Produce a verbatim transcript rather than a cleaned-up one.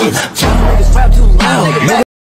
bitch. Y'all niggas rap too loud.